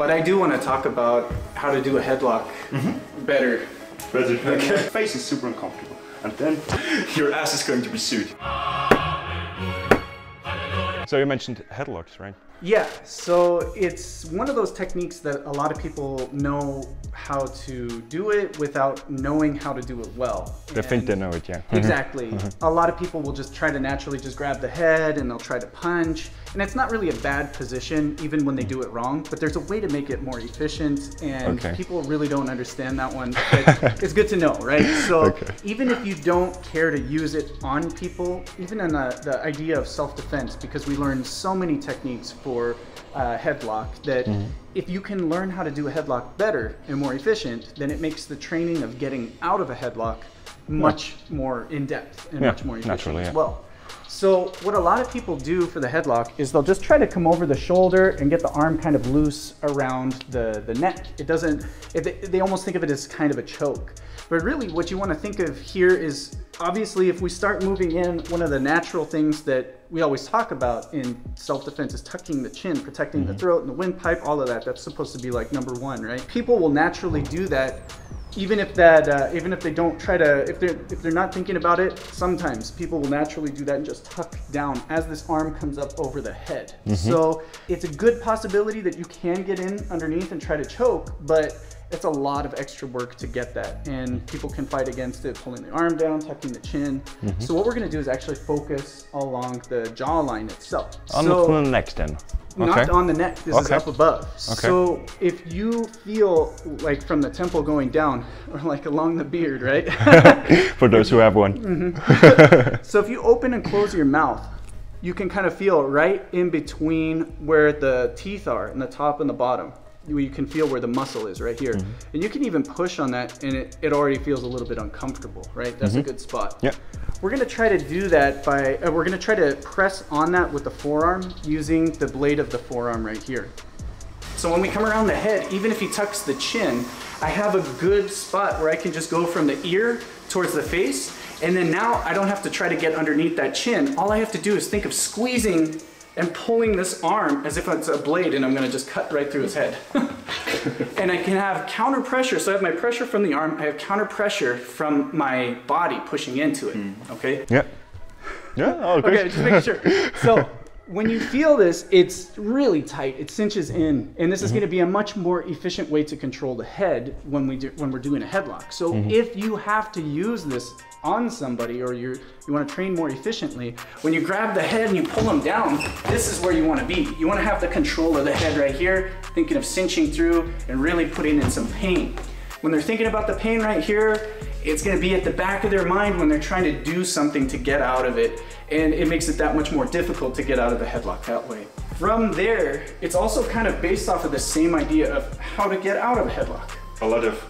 But I do want to talk about how to do a headlock better. Okay. Your face is super uncomfortable, and then your ass is going to be sued. So you mentioned headlocks, right? Yeah, so it's one of those techniques that a lot of people know how to do it without knowing how to do it well. They think they know it, yeah. Exactly. A lot of people will just try to naturally just grab the head and they'll try to punch. And it's not really a bad position even when they do it wrong, but there's a way to make it more efficient, and people really don't understand that one. But it's good to know, right? So even if you don't care to use it on people, even in the idea of self-defense, because we learn so many techniques for headlock that if you can learn how to do a headlock better and more efficient, then it makes the training of getting out of a headlock much more in-depth and much more efficient as well. So what a lot of people do for the headlock is they'll just try to come over the shoulder and get the arm kind of loose around the neck. It doesn't, they almost think of it as kind of a choke. But really what you want to think of here is, obviously if we start moving in, one of the natural things that we always talk about in self-defense is tucking the chin, protecting the throat and the windpipe, all of that. That's supposed to be like number one, right? People will naturally do that. Even if they don't try to, if they're not thinking about it, sometimes people will naturally do that and just tuck down as this arm comes up over the head. So it's a good possibility that you can get in underneath and try to choke, but it's a lot of extra work to get that. And people can fight against it, pulling the arm down, tucking the chin. So what we're gonna do is actually focus along the jawline itself. On the neck then? Not on the neck, this is up above. So if you feel like from the temple going down, or like along the beard, right? For those who have one. So if you open and close your mouth, you can kind of feel right in between where the teeth are, in the top and the bottom. You can feel where the muscle is right here. And you can even push on that and it already feels a little bit uncomfortable, right? That's a good spot. We're gonna try to do that by, we're gonna try to press on that with the forearm using the blade of the forearm right here. So when we come around the head, even if he tucks the chin, I have a good spot where I can just go from the ear towards the face. And then now I don't have to try to get underneath that chin. All I have to do is think of squeezing and pulling this arm as if it's a blade, and I'm gonna just cut right through his head. And I can have counter pressure, so I have my pressure from the arm, I have counter pressure from my body pushing into it, okay? Okay, just make sure. So when you feel this, it's really tight, it cinches in, and this is gonna be a much more efficient way to control the head when, when we're doing a headlock. So if you have to use this on somebody, or you want to train more efficiently, when you grab the head and you pull them down, this is where you want to be. You want to have the control of the head right here, thinking of cinching through and really putting in some pain. When they're thinking about the pain right here, it's going to be at the back of their mind when they're trying to do something to get out of it, and it makes it that much more difficult to get out of the headlock that way. From there, it's also kind of based off of the same idea of how to get out of a headlock. A lot of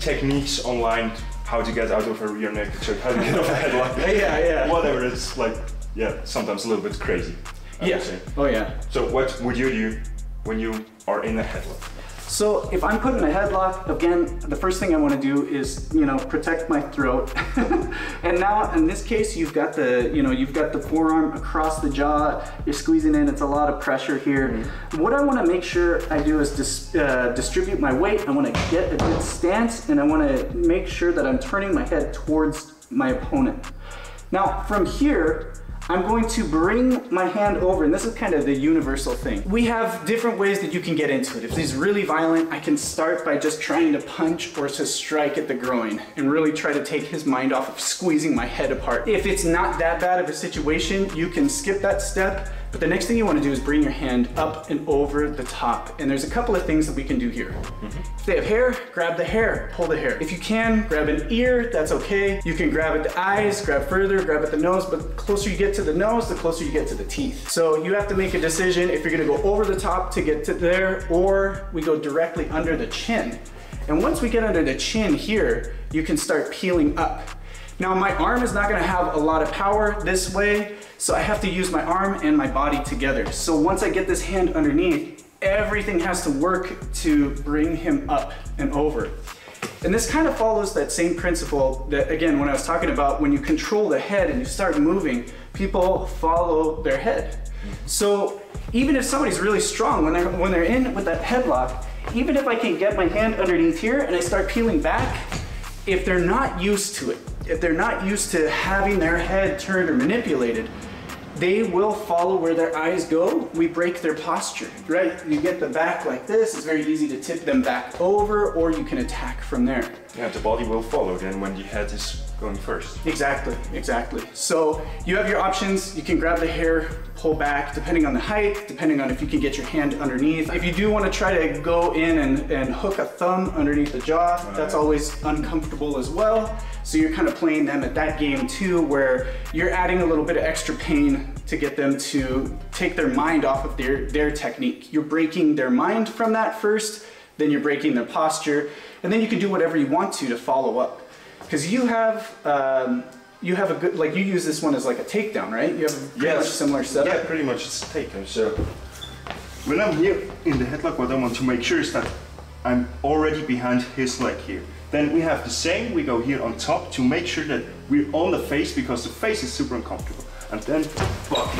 techniques online, how to get out of a rear naked choke, how to get off a headlock. Whatever, it's like, sometimes a little bit crazy. So what would you do when you are in a headlock? So if I'm put in a headlock, again, the first thing I want to do is, protect my throat. And now in this case, you've got the, you've got the forearm across the jaw, you're squeezing in, it's a lot of pressure here. What I want to make sure I do is distribute my weight. I want to get a good stance, and I want to make sure that I'm turning my head towards my opponent. Now from here, I'm going to bring my hand over, and this is kind of the universal thing. We have different ways that you can get into it. If it's really violent, I can start by just trying to punch or to strike at the groin and really try to take his mind off of squeezing my head apart. If it's not that bad of a situation, you can skip that step, but the next thing you want to do is bring your hand up and over the top. And there's a couple of things that we can do here. If they have hair, grab the hair, pull the hair. If you can, grab an ear, that's okay. You can grab at the eyes, grab further, grab at the nose, but the closer you get to the nose, the closer you get to the teeth. So you have to make a decision if you're going to go over the top to get to there, or we go directly under the chin. And once we get under the chin here, you can start peeling up. Now my arm is not going to have a lot of power this way, so I have to use my arm and my body together. So once I get this hand underneath, everything has to work to bring him up and over. And this kind of follows that same principle that, again, when I was talking about when you control the head and you start moving, people follow their head. So even if somebody's really strong, when they're in with that headlock, even if I can get my hand underneath here and I start peeling back, if they're not used to it, if they're not used to having their head turned or manipulated, they will follow where their eyes go. We break their posture, right? You get the back like this, it's very easy to tip them back over, or you can attack from there. Yeah, the body will follow then when the head is going first. Exactly, exactly. So you have your options. You can grab the hair, pull back, depending on the height, depending on if you can get your hand underneath. If you do want to try to go in and hook a thumb underneath the jaw, that's always uncomfortable as well. So you're kind of playing them at that game too, where you're adding a little bit of extra pain to get them to take their mind off of their technique. You're breaking their mind from that first, then you're breaking their posture, and then you can do whatever you want to follow up. Because you have a good, like you use this one as like a takedown, right? You have pretty much similar stuff. Yeah, pretty much it's a takedown. So when I'm here in the headlock, what I want to make sure is that I'm already behind his leg here. Then we have the same, we go here on top to make sure that we're on the face, because the face is super uncomfortable. And then, fuck.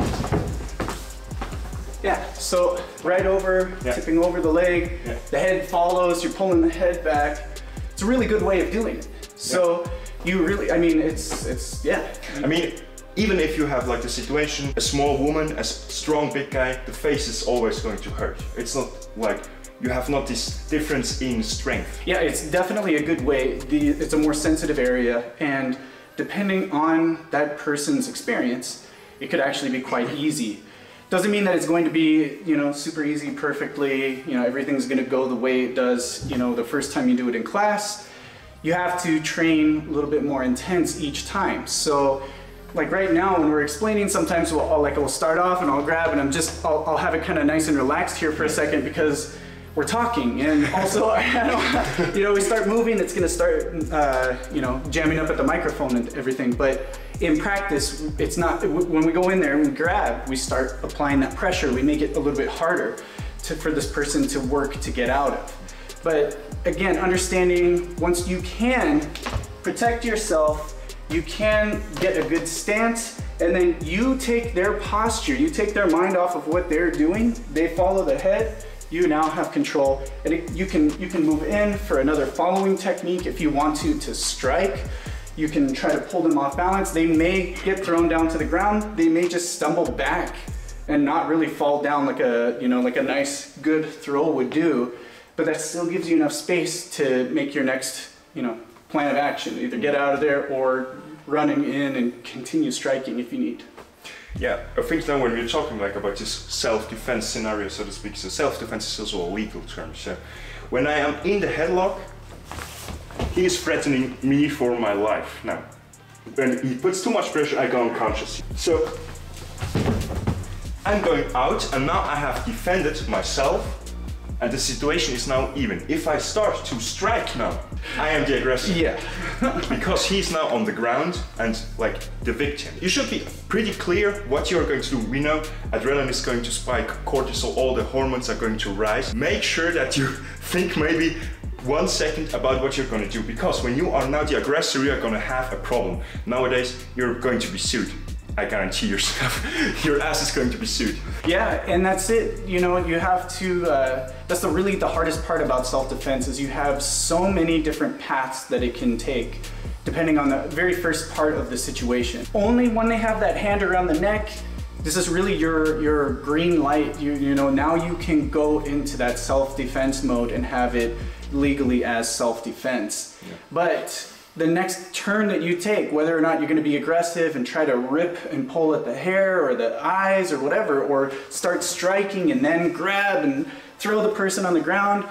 Yeah, so right over, tipping over the leg, the head follows, you're pulling the head back. It's a really good way of doing it. So you really, I mean, it's I mean, even if you have like the situation, a small woman, a strong big guy, the face is always going to hurt. It's not like, you have not this difference in strength. Yeah, it's definitely a good way. It's a more sensitive area, and depending on that person's experience, it could actually be quite easy. Doesn't mean that it's going to be, you know, super easy, perfectly, you know, everything's going to go the way it does, you know, the first time you do it in class. You have to train a little bit more intense each time. So like right now when we're explaining, sometimes we'll start off and I'll grab and I'll have it kind of nice and relaxed here for a second, because we're talking, and also, you know, we start moving, it's gonna start, you know, jamming up at the microphone and everything. But in practice, it's not, when we go in there and we grab, we start applying that pressure. We make it a little bit harder for this person to work to get out of. But again, understanding once you can protect yourself, you can get a good stance, and then you take their posture, you take their mind off of what they're doing, they follow the head, you now have control, and you can move in for another following technique if you want to strike. You can try to pull them off balance. They may get thrown down to the ground. They may just stumble back and not really fall down like a, you know, like a nice good throw would do, but that still gives you enough space to make your next, you know, plan of action. Either get out of there or running in and continue striking if you need. Yeah, I think then when we're talking like about this self-defense scenario, so to speak, so self-defense is also a legal term. So when I am in the headlock, he is threatening me for my life. Now, when he puts too much pressure, I go unconscious. So I'm going out, and now I have defended myself, and the situation is now even. If I start to strike now, I am the aggressor. Yeah. Because he's now on the ground and like the victim. You should be pretty clear what you're going to do. We know adrenaline is going to spike, cortisol, all the hormones are going to rise. Make sure that you think maybe 1 second about what you're going to do, because when you are now the aggressor, you are going to have a problem. Nowadays, you're going to be sued. I guarantee yourself, your ass is going to be sued. Yeah, and that's it. You know, you have to, that's really the hardest part about self-defense, is you have so many different paths that it can take, depending on the very first part of the situation. Only when they have that hand around the neck, this is really your green light. You know, now you can go into that self-defense mode and have it legally as self-defense. Yeah. But the next turn that you take, whether or not you're going to be aggressive and try to rip and pull at the hair or the eyes or whatever, or start striking and then grab and throw the person on the ground,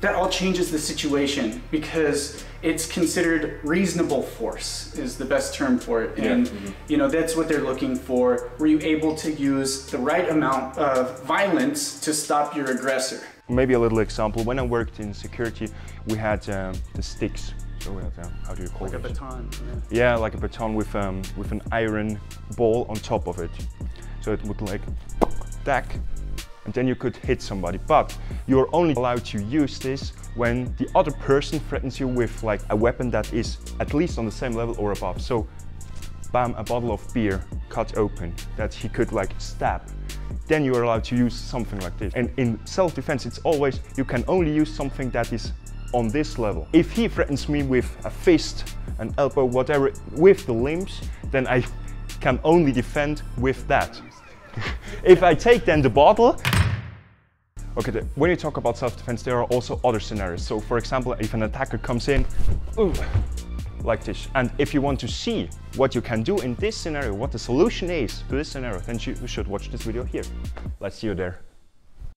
that all changes the situation, because it's considered reasonable force is the best term for it. And you know, that's what they're looking for. Were you able to use the right amount of violence to stop your aggressor? Maybe a little example. When I worked in security, we had the sticks. How do you call it? Like a baton. Yeah, like a baton with an iron ball on top of it. So it would like tack, and then you could hit somebody. But you're only allowed to use this when the other person threatens you with like a weapon that is at least on the same level or above. So bam, a bottle of beer cut open that he could like stab. Then you are allowed to use something like this. And in self-defense, it's always, you can only use something that is on this level. If he threatens me with a fist, an elbow, whatever, with the limbs, then I can only defend with that. If I take then the bottle. Okay, when you talk about self-defense, there are also other scenarios. So for example, if an attacker comes in, ooh, like this, and if you want to see what you can do in this scenario, what the solution is to this scenario, then you should watch this video here. Let's see you there.